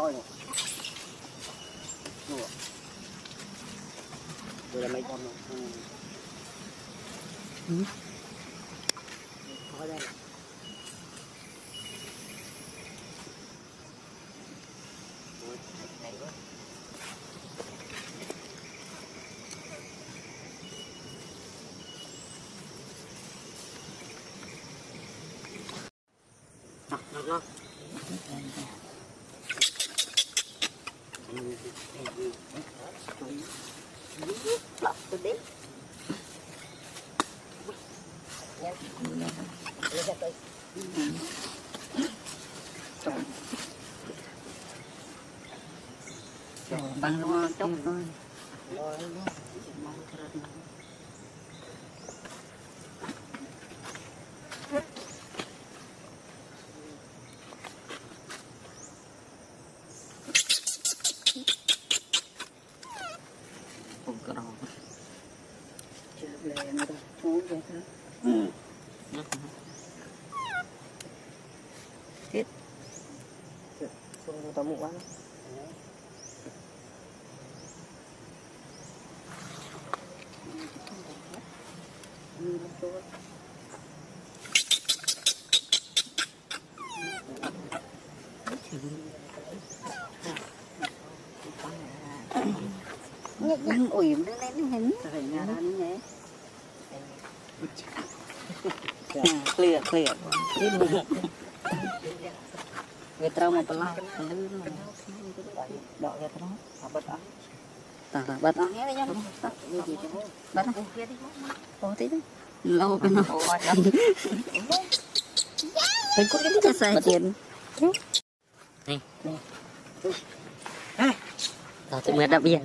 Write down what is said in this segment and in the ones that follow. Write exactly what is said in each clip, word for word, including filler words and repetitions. thôi này. Rồi là mấy con này. Ừ. Thôi đây. Nó băng nó chốc thôi. Tamu kan clear clear Việt Nam một lần, đợi Việt Nam, bắt ăn, tạt bắt ăn, bắt ăn, có tí đấy, lâu bên nó, mình cũng đến cái sai tiền, này, này, tao tự nguyện đập biển,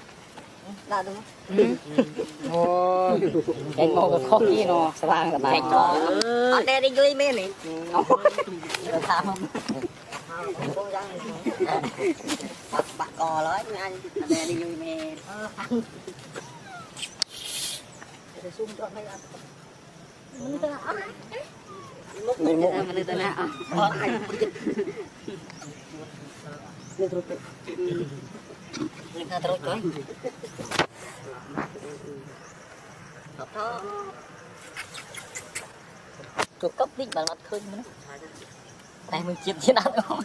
Enggak tuh. Oh. Kayak mau ke kopi no, serang sama. Ada di Glimen nih. Sama. Không ra rồi. Bắt bắt cò lối với anh. Ada di Glimen. Sum cho mấy anh. Mình ta ăn. Mình ta mình ta ăn. Ăn này. Mình trút. Mình ta trút coi. Tập thơ. Trút cốc đích bằng mặt khơi mình. Này mình chìm trên ăn không.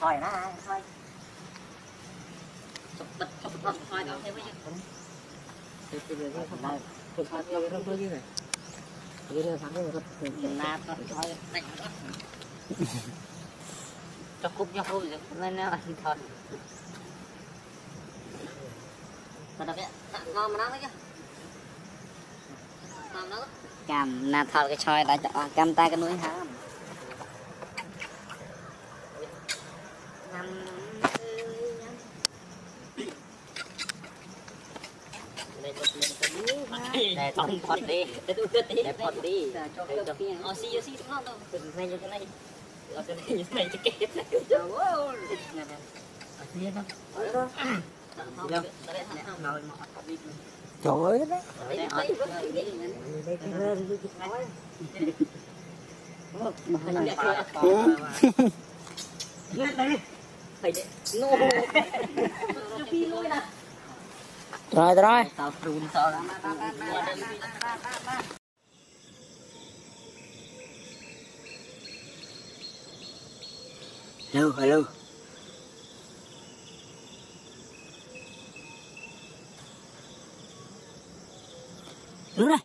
Thôi nó ai, thôi. Bật bật bật thôi đó thế bây giờ cho cúp cho thôi nên là thật thật đấy ngon mà nó chứ ngon nó cầm na thật cái choi đã cầm tay cái núi hả để con phật đi, để tôi cất đi, để phật đi, cho cái này, ở xí ở xí đúng không đâu, này cho cái này, ở cái này cái này cái kia, trời ơi, này này, ở đó, trời ơi đấy, phải đấy, no rồi rồi hello hello đúng rồi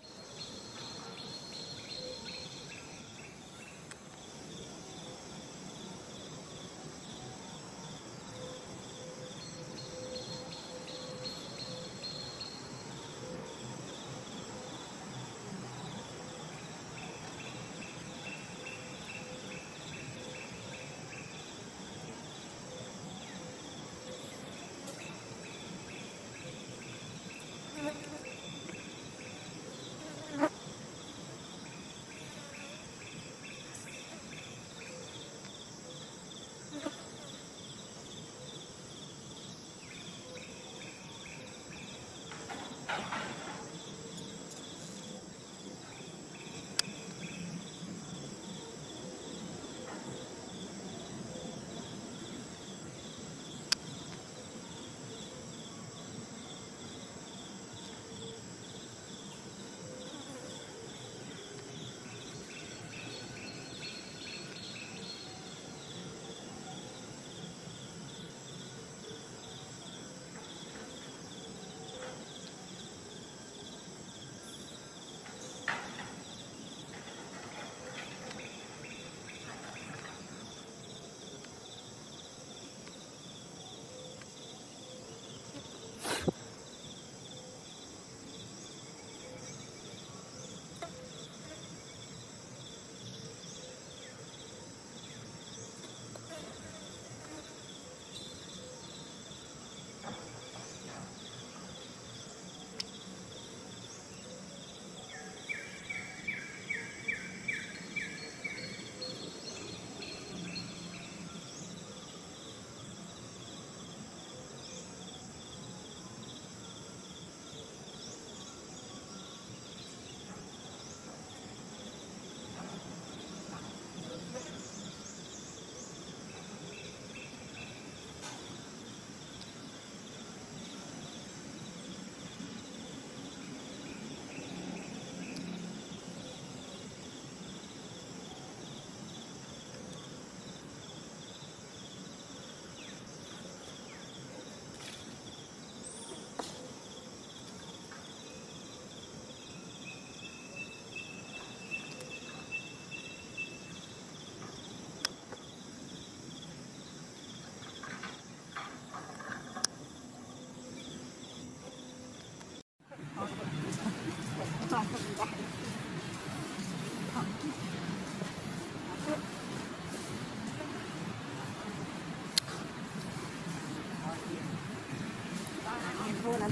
Vô lắm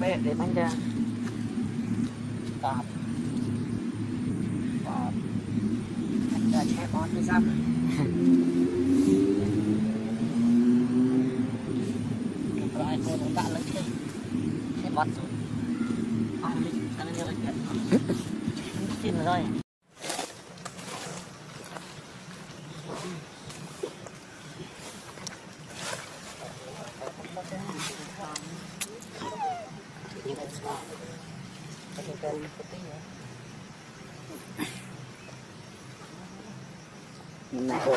Baik, dia panjang. Tap. Tap. Ada cek on pisang. Keperai kau tak lagi. Hebat tu. Ambil, tangan dia lagi. Mungkin lah. dan putihnya. Nah, ini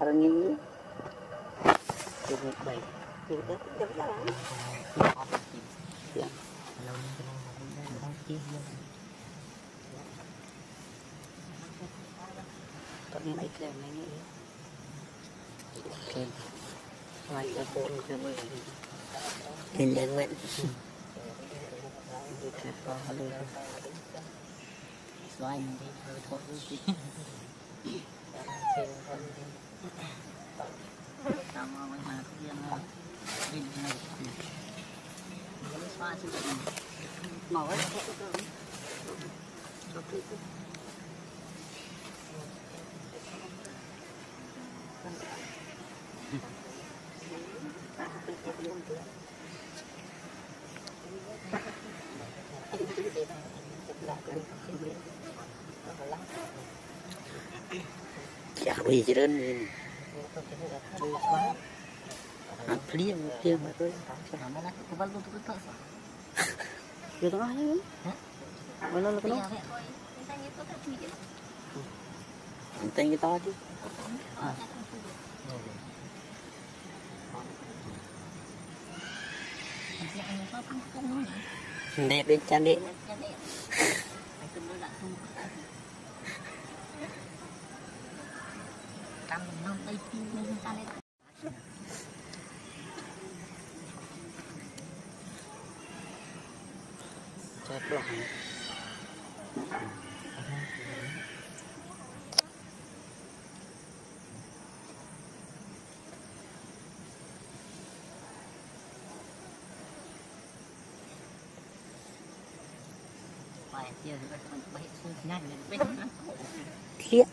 orang ini cukup baik. Kita tidak jalan. Ya. Tapi baik lah ini. Oke. Wajah pun kembali. Indah banget. Chắc bây giờ đến mình ăn phí ăn kia mà tôi làm nó lắc tôi bắt luôn tôi cứ thở được nó hay lắm mà nó là cái nó tên cái to chứ à đẹp đi cha đi saya pulang. Iya.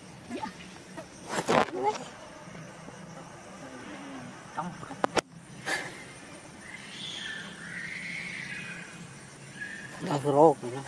Kamu nggak berok, nggak.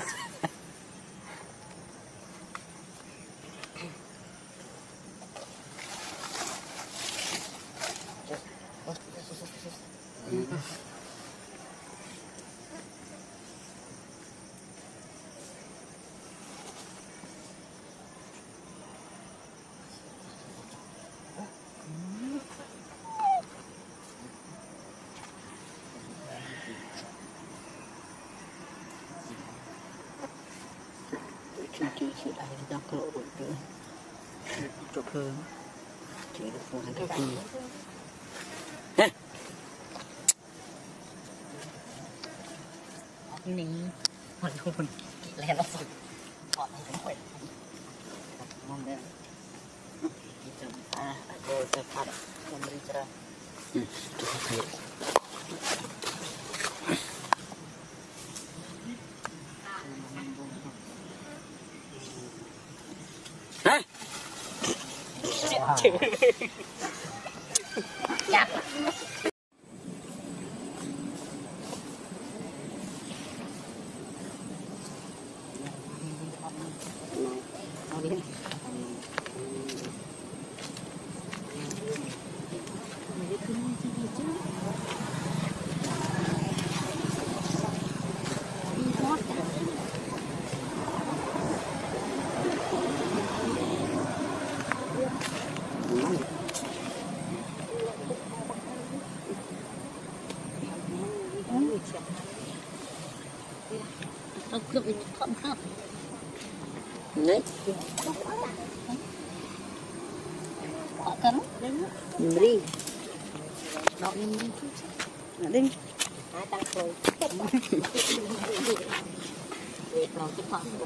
Cuci cuci air dah keluar tu, cuci pun, cuci pun ada pun. Heh, ni, mana pun lepas tu, buat apa pun. Mungkin kita ah ada tempat memberi cara. Yap. Đấy. Họ cắn nhìn đi đọc nhìn đi đọc đi hai tăng rồi việc rồi chứ không Hãy subscribe cho kênh Ghiền Mì Gõ để không bỏ lỡ những video hấp dẫn.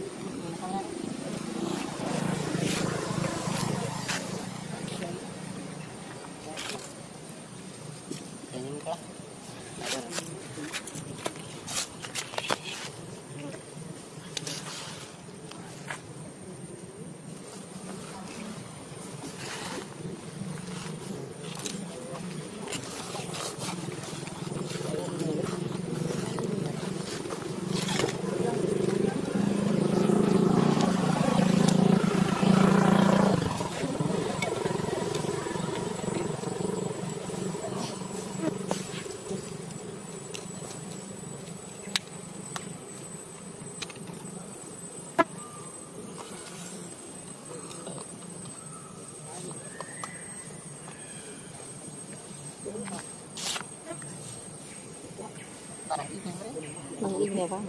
ya bang,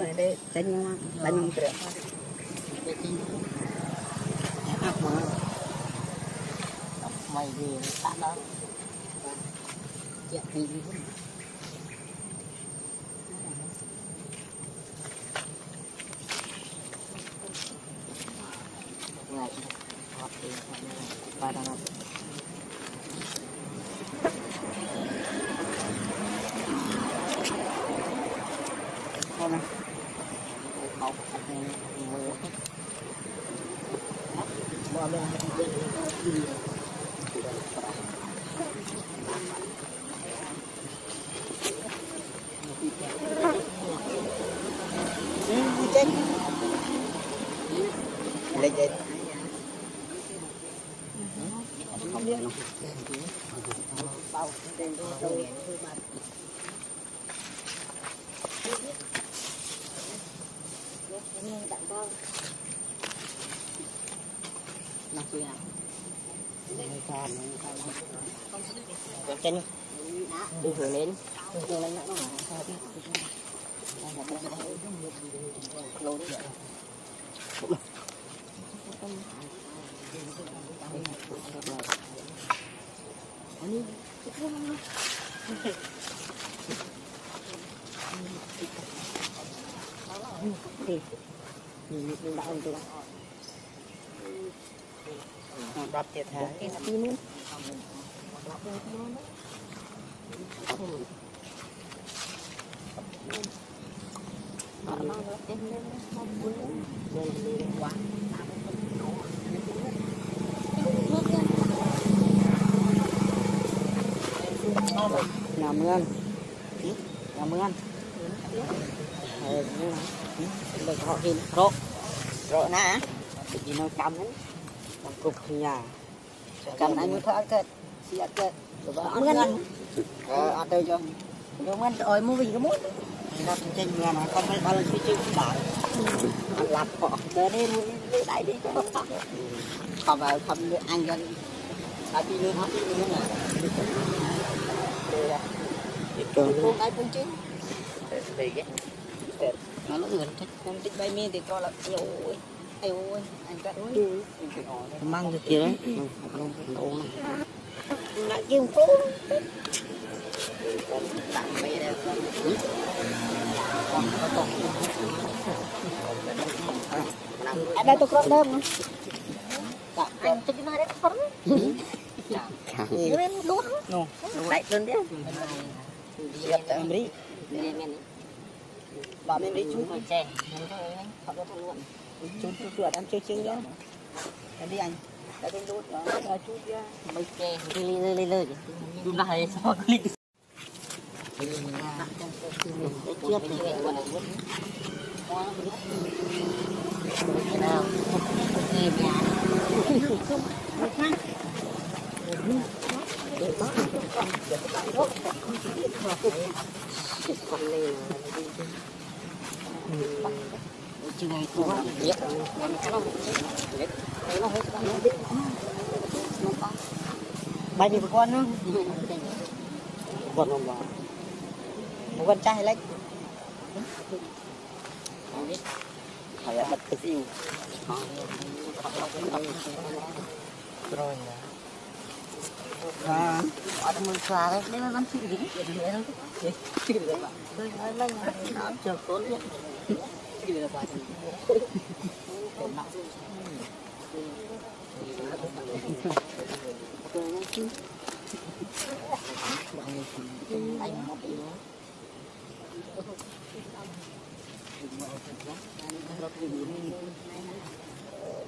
ada canyong canyong keren. Enak banget. Mày đi tạm đó. Chuyện gì cũng. Lại học đi qua đó. Con này. Học cái người. Bỏ lên đi. Legend. Không biết đâu. Bao tên đô đô đô bạc. Nó kia nào. Này còn chân. Đi thử lên. Tôi lấy nó mà. Lâu đấy. Ini Nhà mươn Nhà mươn Được họ kìm rộ Rộ nã Chỉ nó cắm Cắm cục thì nhà Cắm anh mới thở kết Chị ạ kết Ở mươn Ở tư cho Ở mươn Ở mươn vì có mút Nó trên mưa mà không phải bao lần suy chứ Bảo Lạp họ Để đi Để đẩy đi Không phải không được ăn cho Đã đi luôn hết Đi luôn rồi không ai cũng chứ, nó lúc người thích con thích bay mi thì cho là ôi, ai ôi, anh cắt ôi, mang được kia đấy, lại kêu phú, tặng mấy đây, anh đây tôi có đơm, anh tôi đi vào đấy phấn, người luôn, lại lên đấy. Siap tak memberi? Bawa memberi cuma cek. Contoh tu ada cecing dia. Jadi an, ada contoh ada cecing dia. Baik, lili lili lili. Jumlah hari semua klik. Siap ni. Nah, ni biar. Hãy subscribe cho kênh Ghiền Mì Gõ Để không bỏ lỡ những video hấp dẫn Ada muncrat, dia memang sini. Sini berapa? Jokol ya. Sini berapa? Hãy subscribe cho kênh Ghiền Mì Gõ Để không bỏ lỡ những video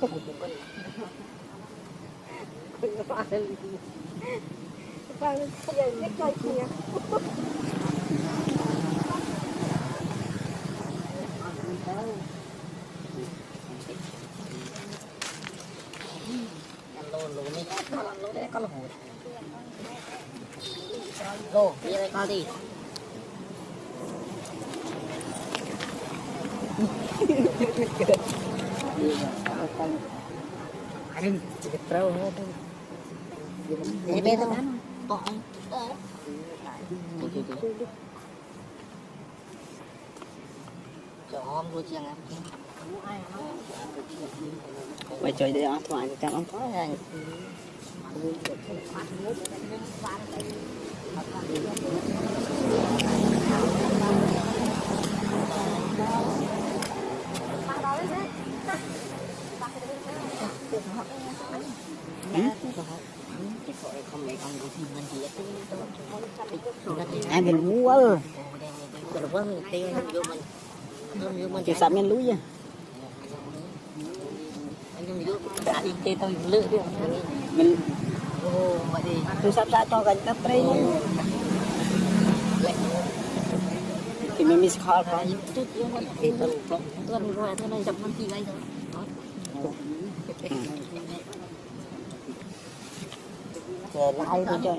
hấp dẫn Aduh, sedikit terlalu ada. Ini beda kan? Toh. Jom, lu jangan. Wei, coy, dia apa aja jangan kau ya. Ai mình lú quá ơi, chỉ sắm men lú nha. Mình tôi sắp ra cho gần cấp đây thì mình miss call rồi. Tôi mình qua thế này chậm hơn tí đây thôi. Về lại tôi chơi.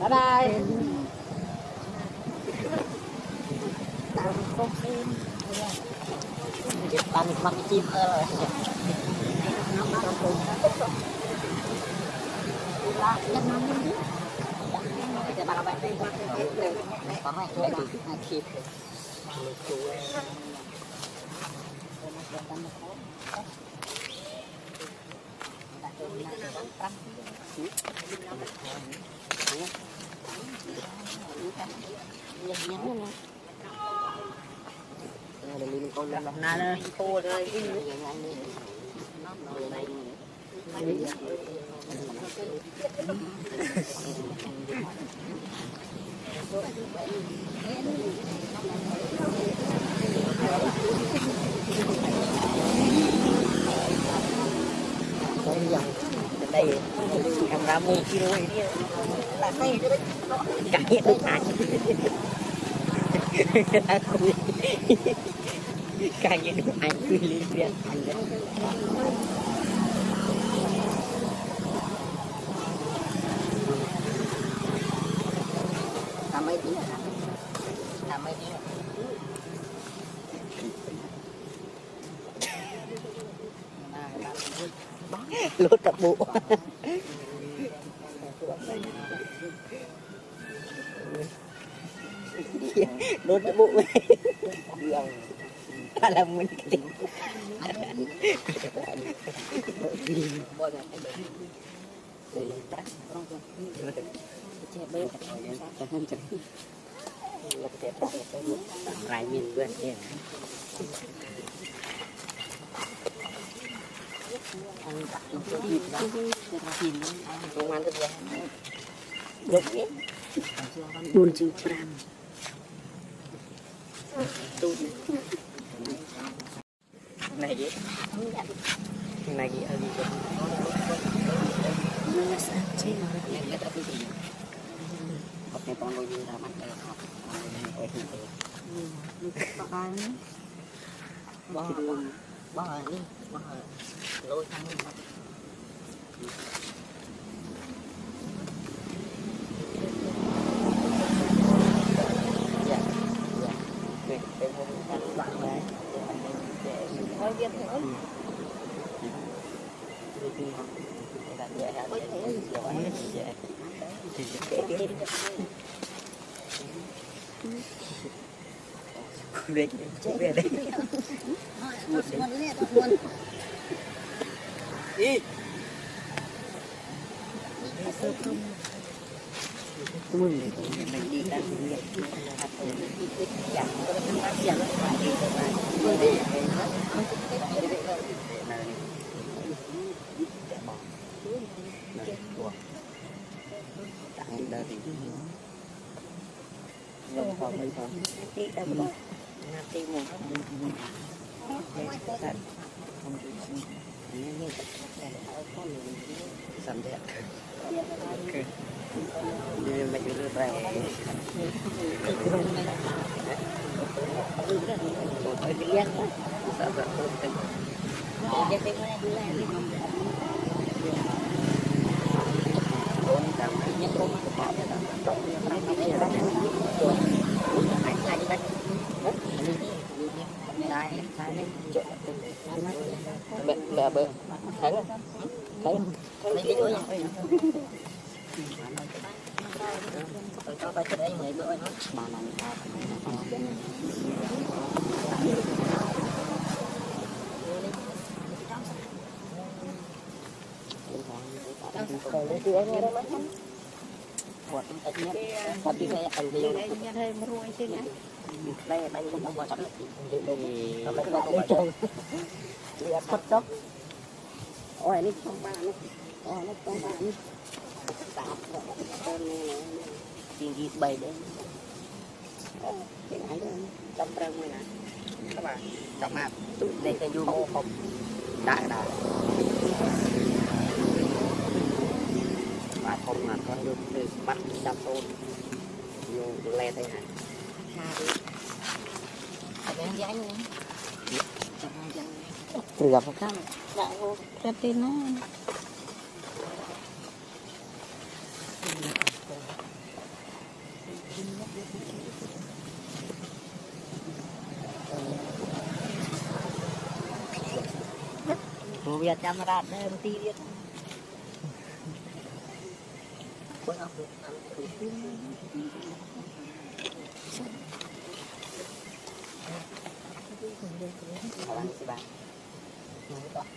Bye bye. Tao không tin. Tao mặc chim ơi. Đây em ra mua kilo đi là tay cái cái cái cái cái cái cái cái cái cái cái lốt tập bộ lốt tập bộ là mình tỉnh ăn cặp nó cứ thịt đó, thịt nó không ăn được gì, đục hết, buồn chịu tràn. Này gì? Này gì? Nó là sao chứ? Này cái đó cái gì? Học này con coi như là mắt đây học, coi thử được. Con, con, con đi, con. Lôi thang lên mặt. Dạ, dạ. Tuyệt, tuyệt vời các bạn này. Thôi biết nữa. Không biết, không biết đấy. Một con nữa con. Đi. Mình đi làm việc. Đi Bà bơ thấy không? Thấy không? Lấy cái đuôi thôi. Tôi cho ba cái đấy người bữa nó mà làm sao? Lấy cái đuôi đó mất. Quạt ít nhất. Quạt đi xe anh đi. Đây ruồi chứ nhá. Đây đây cũng không có sẵn. Nó lấy nó cũng chơi. Lihat petok, oh ini pembalut, oh ini pembalut, tinggi badan, oh ini ada campuran mana, apa, camap, tuh dari keju, dah dah, baton nak kau tu bat jatuh, tu leteran, ada yang jang ni, jangan jang. Tidak kan? Tidak mau kreatina. Buat camrat nanti dia. Hãy subscribe cho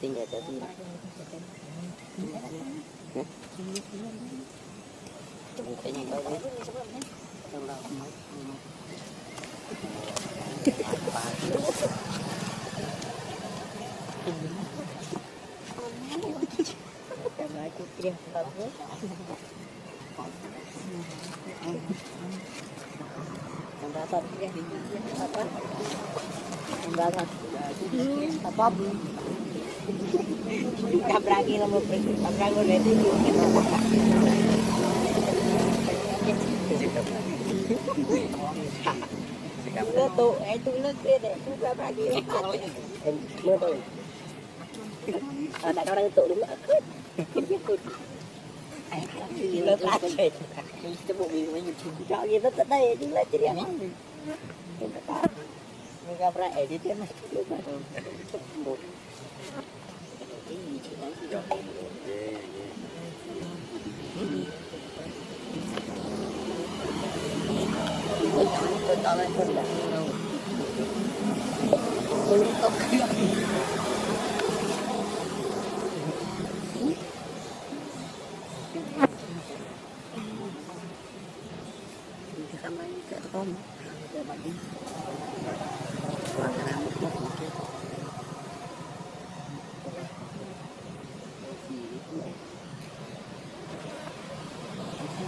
kênh Ghiền Mì Gõ để không bỏ lỡ những video hấp dẫn. Dapat dapat dapat dapat kabragi lama pergi kabragi nanti kita dapat itu tu itu nanti deh kabragi mana ada orang itu dulu lớp lá cây, cái bộ mình mới nhìn chọn gì nó tận đây chứ là chỉ đẹp lắm, mình gặp lại thì thế này, một, cái gì chỉ nói gì đó, tôi chọn tôi chọn lại phần là, tôi không Om, dapat di. Makanan mukut mukut.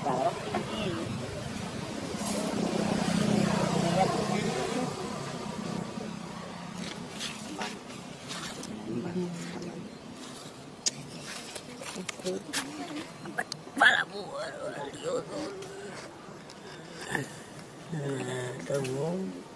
Barok. Balamu, lihat. Hãy subscribe cho kênh Ghiền Mì Gõ để không bỏ lỡ những video hấp dẫn.